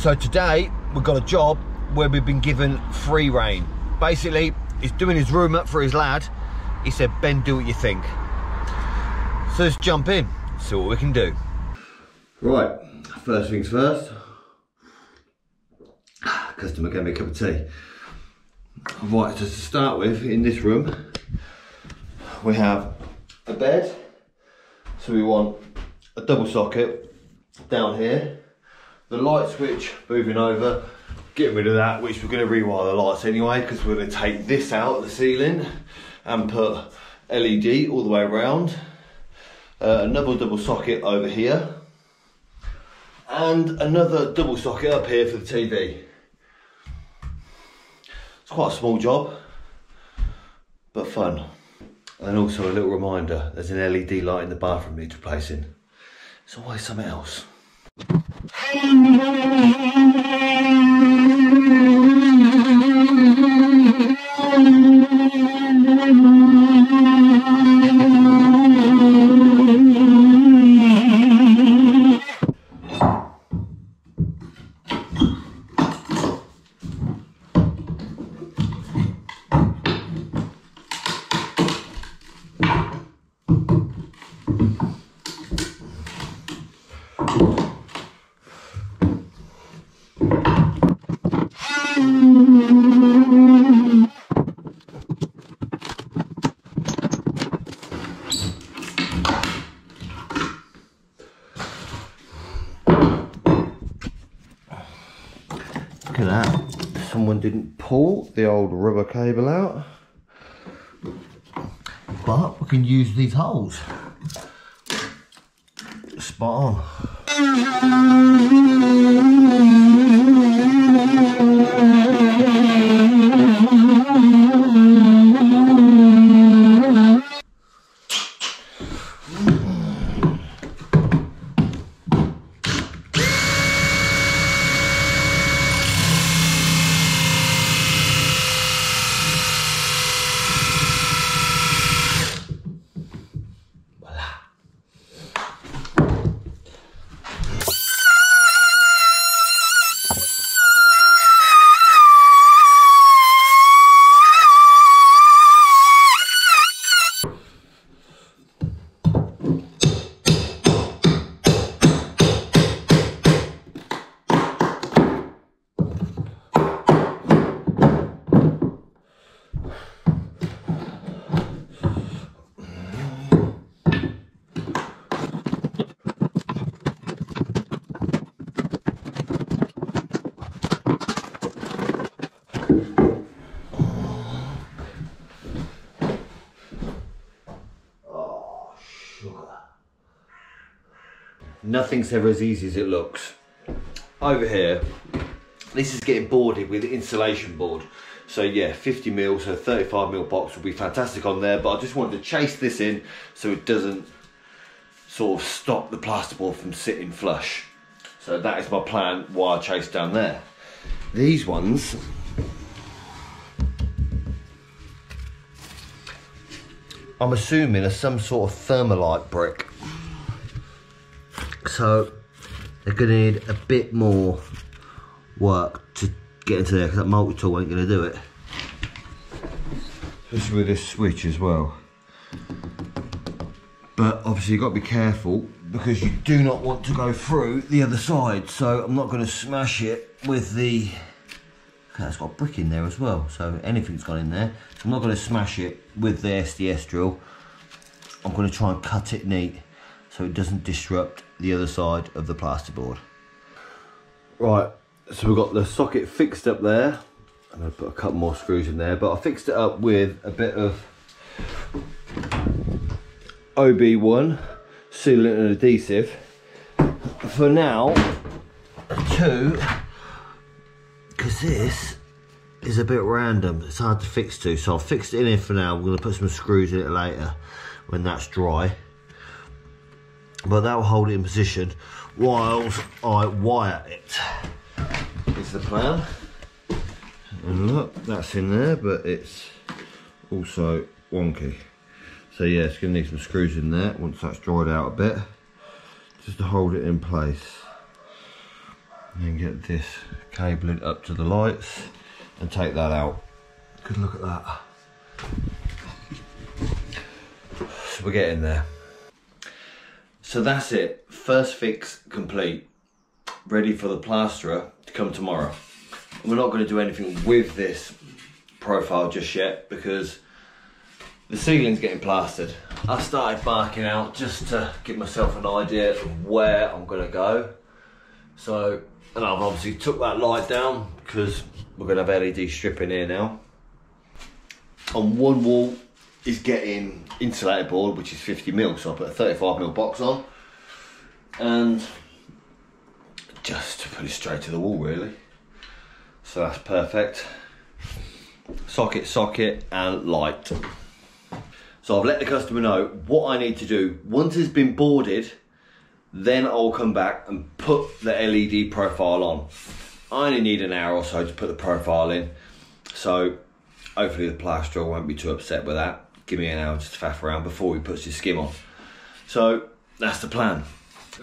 So today we've got a job where we've been given free rein. Basically, he's doing his room up for his lad. He said, Ben, do what you think. So let's jump in, see what we can do. Right, first things first. Customer gave me a cup of tea. Right, so to start with, in this room, we have a bed. So we want a double socket down here. The light switch moving over, getting rid of that, which we're going to rewire the lights anyway, because we're going to take this out the ceiling and put LED all the way around. Another double socket over here. And another double socket up here for the TV. It's quite a small job, but fun. And also a little reminder, there's an LED light in the bathroom needs replacing. It's always something else. Look at that, someone didn't pull the old rubber cable out, but we can use these holes. Spot on. Nothing's ever as easy as it looks. Over here, this is getting boarded with insulation board. So yeah, 50 mil, so 35 mil box will be fantastic on there, but I just wanted to chase this in so it doesn't sort of stop the plasterboard from sitting flush. So that is my plan why I chase down there. These ones, I'm assuming are some sort of Thermalite brick. So they're going to need a bit more work to get into there because that multi-tool ain't going to do it. Especially with this switch as well. But obviously you've got to be careful because you do not want to go through the other side. So I'm not going to smash it with the... Okay, that's got a brick in there as well. So anything's gone in there. So I'm not going to smash it with the SDS drill. I'm going to try and cut it neat so it doesn't disrupt the other side of the plasterboard. Right, so we've got the socket fixed up there. I'm going to put a couple more screws in there, but I fixed it up with a bit of OB1 sealant and adhesive. For now, two, because this is a bit random. It's hard to fix two, so I've fixed it in here for now. We're going to put some screws in it later when that's dry. But that will hold it in position whilst I wire it. It's the plan. And look, that's in there, but it's also wonky. So yeah, it's going to need some screws in there once that's dried out a bit, just to hold it in place. and then get this cabling up to the lights and take that out. Good look at that. So we're getting there. So that's it, first fix complete. Ready for the plasterer to come tomorrow. We're not going to do anything with this profile just yet because the ceiling's getting plastered. I started marking out just to give myself an idea of where I'm going to go. So, and I've obviously took that light down because we're going to have LED stripping here now. On one wall is getting insulated board, which is 50mm, so I put a 35mm box on and just to put it straight to the wall really. So that's perfect. Socket and light. So I've let the customer know what I need to do. Once it's been boarded, then I'll come back and put the LED profile on. I only need an hour or so to put the profile in, so hopefully the plasterer won't be too upset with that. Give me an hour just to faff around before he puts his skim on. So that's the plan.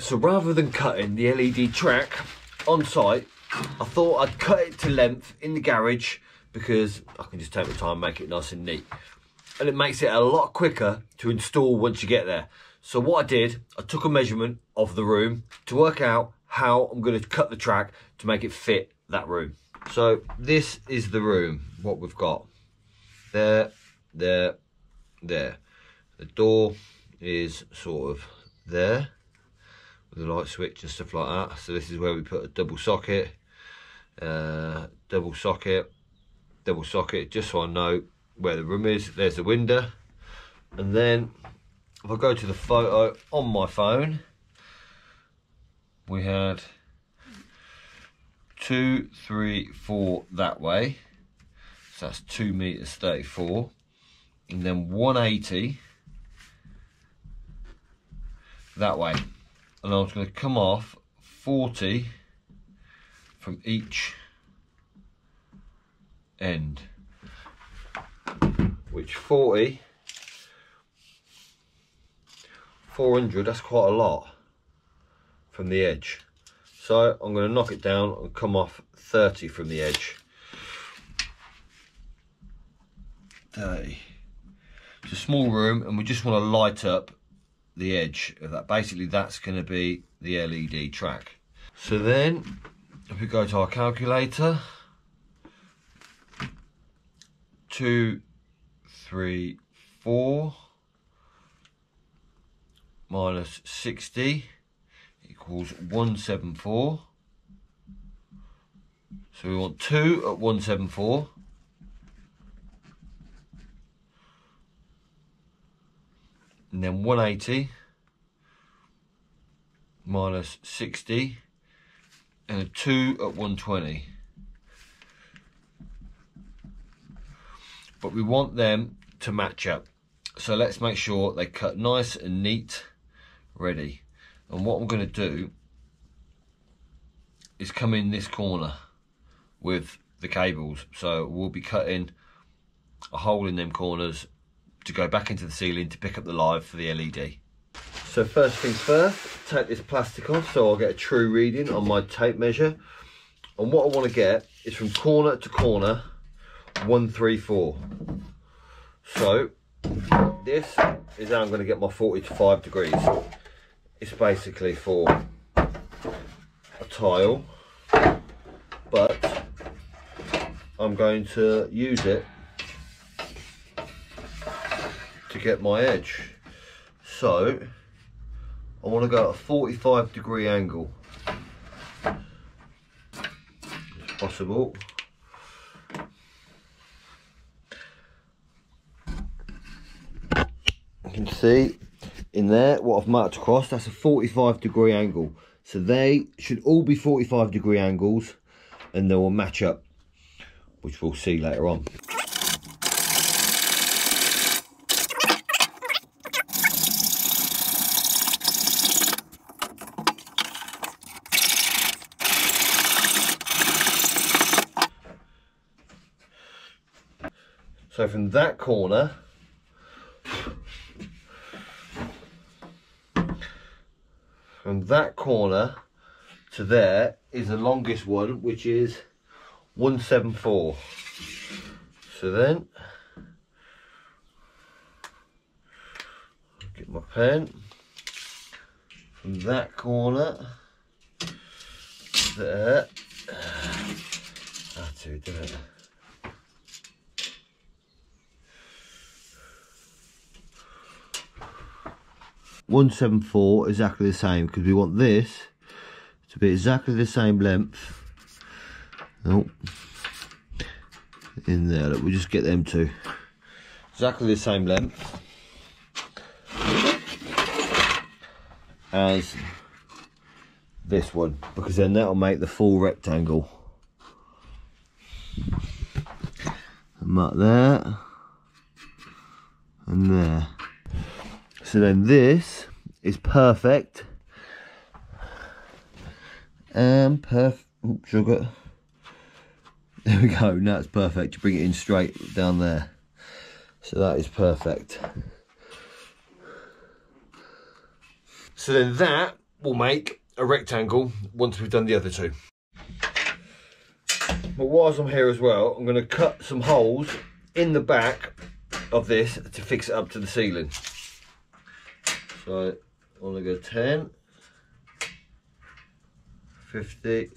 So rather than cutting the LED track on site, I thought I'd cut it to length in the garage because I can just take my time and make it nice and neat. And it makes it a lot quicker to install once you get there. So what I did, I took a measurement of the room to work out how I'm going to cut the track to make it fit that room. So this is the room, what we've got. There. The door is sort of there. The light switch and stuff like that. So this is where we put a double socket, just so I know where the room is. There's the window. And then if I go to the photo on my phone, we had 2, 3, 4 that way. So that's 2 meters 34, and then 180 that way. And I'm just going to come off 40 from each end, which 40, 400, that's quite a lot from the edge. So I'm going to knock it down and come off 30 from the edge. 30. It's a small room and we just want to light up the edge of that. Basically that's going to be the LED track. So then if we go to our calculator, 2, 3, 4 minus 60 equals 174. So we want 2 at 174. And then 180 minus 60 and a 2 at 120. But we want them to match up. So let's make sure they cut nice and neat, ready. And what I'm going to do is come in this corner with the cables. So we'll be cutting a hole in them corners to go back into the ceiling to pick up the live for the LED. So first things first, take this plastic off so I'll get a true reading on my tape measure. And what I want to get is from corner to corner, 134. So this is how I'm going to get my 45 degrees. It's basically for a tile, but I'm going to use it to get my edge. So I want to go at a 45-degree angle if possible. You can see in there what I've marked across, that's a 45-degree angle. So they should all be 45-degree angles and they will match up, which we'll see later on. So from that corner, to there is the longest one, which is 174. So then, get my pen from that corner there. That's it, didn't it? .174 exactly the same, because we want this to be exactly the same length. Nope. In there, look, we'll just get them two exactly the same length as this one, because then that'll make the full rectangle. And that there and there. So then this is perfect and oops, sugar. There we go, now it's perfect. You bring it in straight down there. So that is perfect. So then that will make a rectangle once we've done the other two. But whilst I'm here as well, I'm going to cut some holes in the back of this to fix it up to the ceiling. So I want to go 10, 50,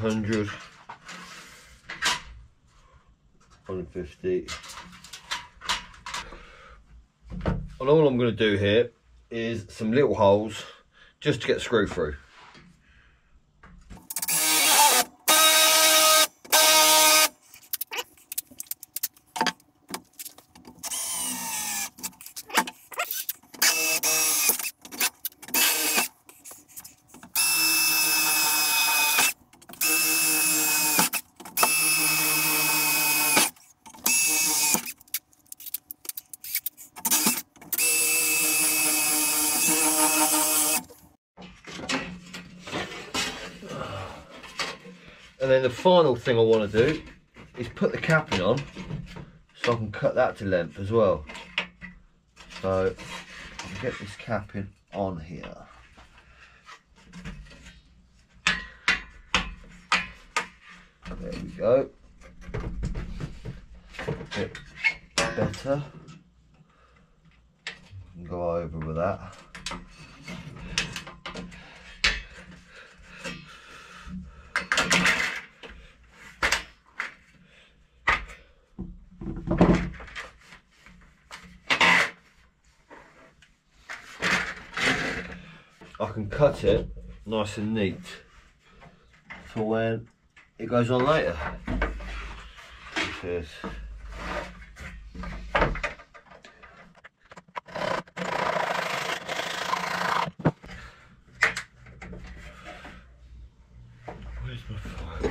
100, 150. And all I'm going to do here is some little holes just to get screw through. And then the final thing I want to do is put the capping on so I can cut that to length as well. So I'll get this capping on here. There we go. A bit better. Go over with that. I can cut it nice and neat for when it goes on later. Cheers. Where's my phone?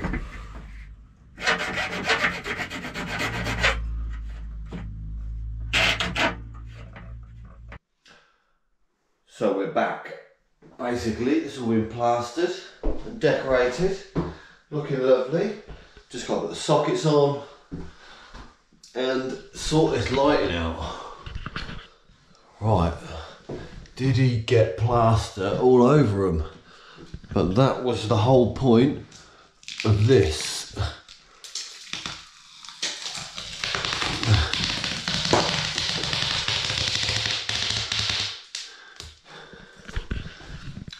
So we're back. Basically, it's all been plastered and decorated, looking lovely. Just got to put the sockets on and sort this lighting out. Right, did he get plaster all over him? But that was the whole point of this.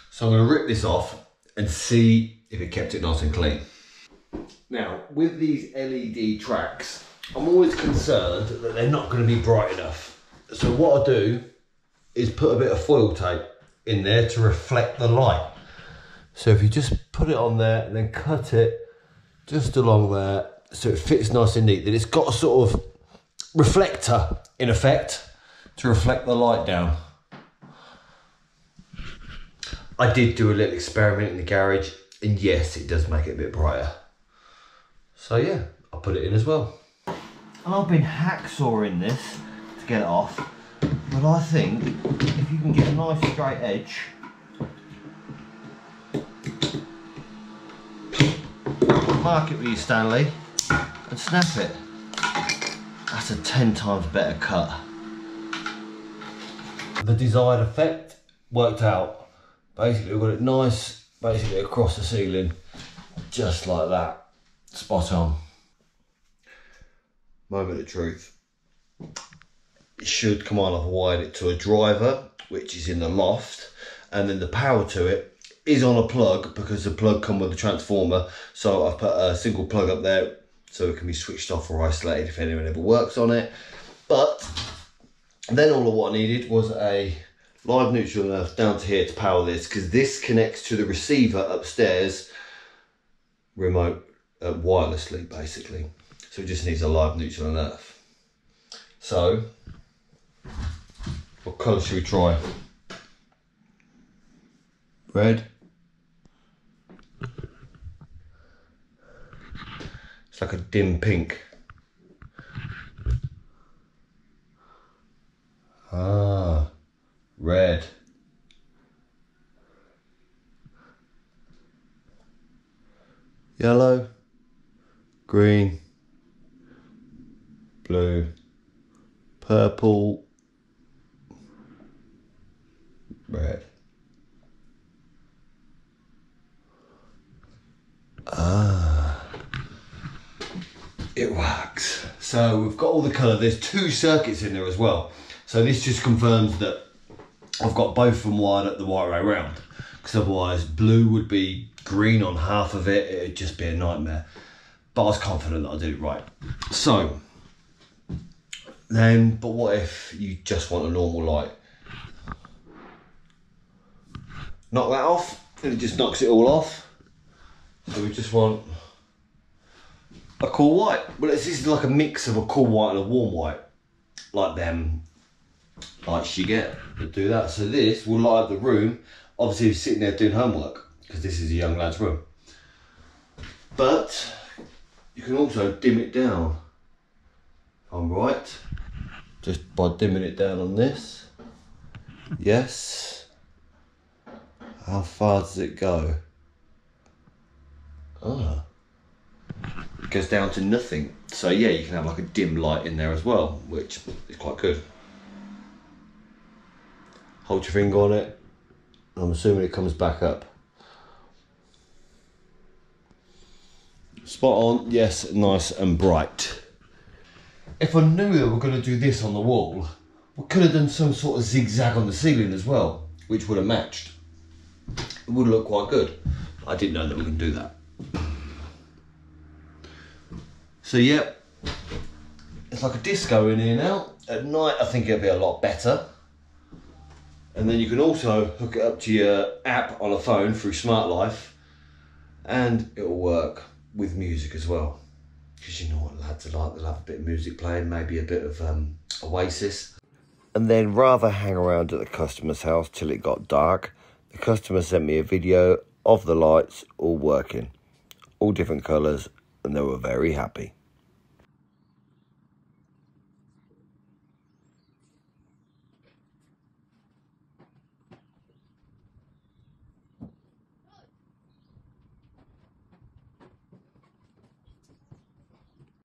So I'm going to rip this off and see if it kept it nice and clean. Now, with these LED tracks, I'm always concerned that they're not going to be bright enough. So what I do is put a bit of foil tape in there to reflect the light. So if you just put it on there and then cut it just along there so it fits nice and neat, that it's got a sort of reflector in effect to reflect the light down. I did do a little experiment in the garage, and yes, it does make it a bit brighter. So yeah, I'll put it in as well. And I've been hacksawing this to get it off, but I think if you can get a nice straight edge, mark it with your Stanley and snap it. That's a 10 times better cut. the desired effect worked out. Basically, we've got it nice, basically across the ceiling, just like that, spot on. Moment of truth. It should come on, I've wired it to a driver, which is in the loft, and then the power to it is on a plug because the plug comes with the transformer. So I've put a single plug up there so it can be switched off or isolated if anyone ever works on it. But then all of what I needed was a live neutral earth down to here to power this, because this connects to the receiver upstairs remote wirelessly, basically. So it just needs a live neutral and earth. So what colour should we try? Red. It's like a dim pink. Ah, red. Yellow, green, blue, purple, red. Ah, it works. So we've got all the colour. There's two circuits in there as well. So this just confirms that I've got both of them wired up the right way round, because otherwise blue would be green on half of it. It would just be a nightmare. But I was confident that I did it right. So then, but what if you just want a normal light? Knock that off, and it just knocks it all off. So we just want a cool white. Well, this is like a mix of a cool white and a warm white, like them lights you get that do that. So this will light up the room. Obviously, he's sitting there doing homework, because this is a young lad's room. But you can also dim it down. I'm right, just by dimming it down on this. Yes. How far does it go? Ah, it goes down to nothing. So yeah, you can have like a dim light in there as well, which is quite good. Hold your finger on it, and I'm assuming it comes back up. Spot on, yes, nice and bright. If I knew that we were going to do this on the wall, we could have done some sort of zigzag on the ceiling as well, which would have matched. It would look quite good. I didn't know that we were going to do that. So yep, it's like a disco in here now. At night I think it'll be a lot better. And then you can also hook it up to your app on a phone through Smart Life, and it'll work with music as well. Because you know what lads are like, they'll have a bit of music playing, maybe a bit of Oasis. And then rather hang around at the customer's house till it got dark, the customer sent me a video of the lights all working, all different colours, and they were very happy.